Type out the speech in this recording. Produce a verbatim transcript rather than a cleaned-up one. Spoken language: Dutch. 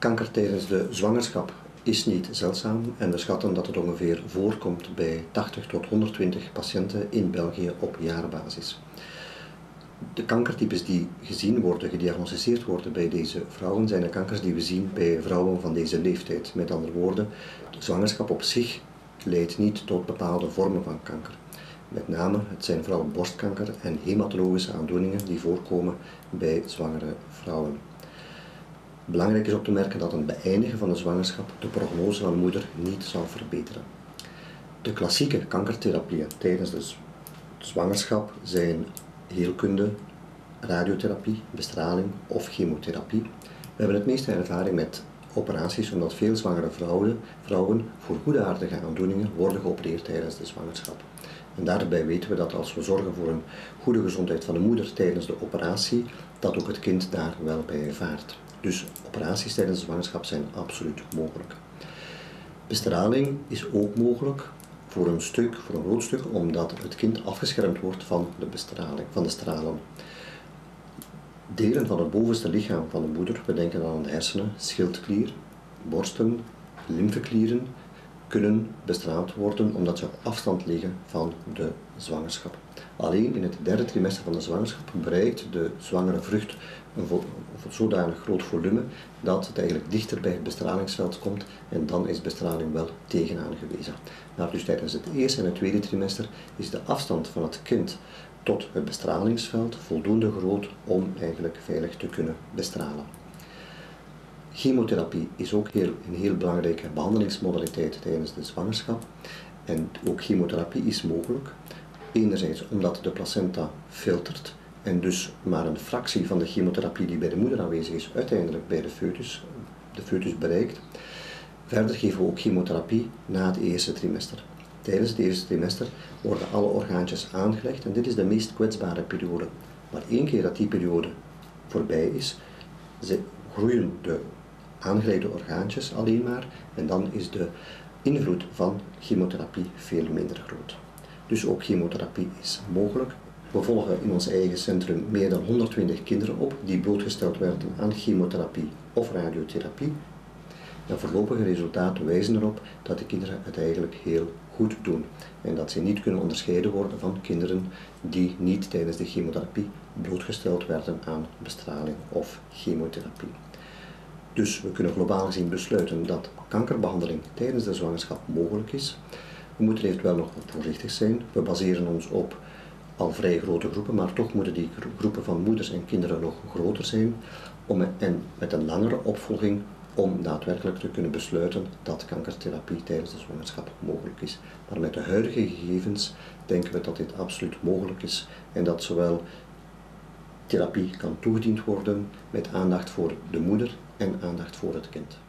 Kanker tijdens de zwangerschap is niet zeldzaam en we schatten dat het ongeveer voorkomt bij tachtig tot honderdtwintig patiënten in België op jaarbasis. De kankertypes die gezien worden, gediagnosticeerd worden bij deze vrouwen, zijn de kankers die we zien bij vrouwen van deze leeftijd. Met andere woorden, de zwangerschap op zich leidt niet tot bepaalde vormen van kanker. Met name, het zijn vooral borstkanker en hematologische aandoeningen die voorkomen bij zwangere vrouwen. Belangrijk is op te merken dat het beëindigen van de zwangerschap de prognose van de moeder niet zal verbeteren. De klassieke kankertherapieën tijdens de zwangerschap zijn heelkunde, radiotherapie, bestraling of chemotherapie. We hebben het meeste ervaring met operaties omdat veel zwangere vrouwen, vrouwen voor goedaardige aandoeningen worden geopereerd tijdens de zwangerschap. En daarbij weten we dat als we zorgen voor een goede gezondheid van de moeder tijdens de operatie, dat ook het kind daar wel bij vaart. Dus operaties tijdens de zwangerschap zijn absoluut mogelijk. Bestraling is ook mogelijk voor een stuk, voor een groot stuk, omdat het kind afgeschermd wordt van de bestraling, van de stralen. Delen van het bovenste lichaam van de moeder, we denken dan aan de hersenen, schildklier, borsten, lymfeklieren, kunnen bestraald worden omdat ze op afstand liggen van de zwangerschap. Alleen in het derde trimester van de zwangerschap bereikt de zwangere vrucht een, vo een zodanig groot volume dat het eigenlijk dichter bij het bestralingsveld komt en dan is bestraling wel tegenaan gewezen. Maar dus tijdens het eerste en het tweede trimester is de afstand van het kind tot het bestralingsveld voldoende groot om eigenlijk veilig te kunnen bestralen. Chemotherapie is ook heel, een heel belangrijke behandelingsmodaliteit tijdens de zwangerschap. En ook chemotherapie is mogelijk. Enerzijds omdat de placenta filtert en dus maar een fractie van de chemotherapie die bij de moeder aanwezig is, uiteindelijk bij de foetus, de foetus bereikt. Verder geven we ook chemotherapie na het eerste trimester. Tijdens het eerste trimester worden alle orgaantjes aangelegd en dit is de meest kwetsbare periode. Maar één keer dat die periode voorbij is, groeien de aangelegde orgaantjes alleen maar en dan is de invloed van chemotherapie veel minder groot. Dus ook chemotherapie is mogelijk. We volgen in ons eigen centrum meer dan honderdtwintig kinderen op die blootgesteld werden aan chemotherapie of radiotherapie. De voorlopige resultaten wijzen erop dat de kinderen het eigenlijk heel goed doen en dat ze niet kunnen onderscheiden worden van kinderen die niet tijdens de chemotherapie blootgesteld werden aan bestraling of chemotherapie. Dus we kunnen globaal gezien besluiten dat kankerbehandeling tijdens de zwangerschap mogelijk is. We moeten er eventueel nog voorzichtig zijn. We baseren ons op al vrij grote groepen, maar toch moeten die groepen van moeders en kinderen nog groter zijn om en met een langere opvolging om daadwerkelijk te kunnen besluiten dat kankertherapie tijdens de zwangerschap mogelijk is. Maar met de huidige gegevens denken we dat dit absoluut mogelijk is en dat zowel therapie kan toegediend worden met aandacht voor de moeder en aandacht voor het kind.